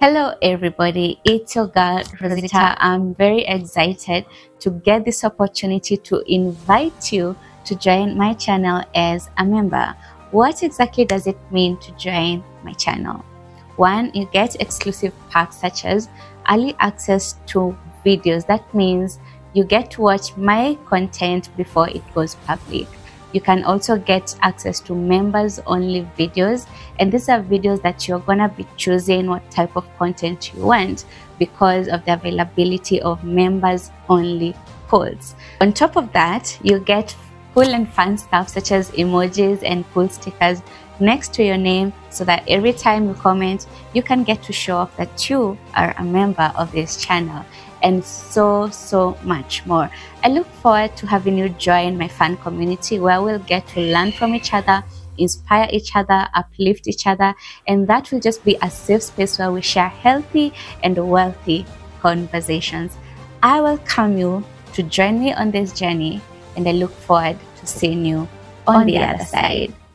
Hello everybody, it's your girl Rosita. I'm very excited to get this opportunity to invite you to join my channel as a member. What exactly does it mean to join my channel? One, you get exclusive packs such as early access to videos. That means you get to watch my content before it goes public. You can also get access to members only videos, and these are videos that you're gonna be choosing what type of content you want because of the availability of members only polls. On top of that, you get cool and fun stuff such as emojis and cool stickers next to your name so that every time you comment you can get to show off that you are a member of this channel, and so much more. I look forward to having you join my fan community where we'll get to learn from each other, inspire each other, uplift each other, and that will just be a safe space where we share healthy and wealthy conversations. I welcome you to join me on this journey, and I look forward to seeing you on the other side.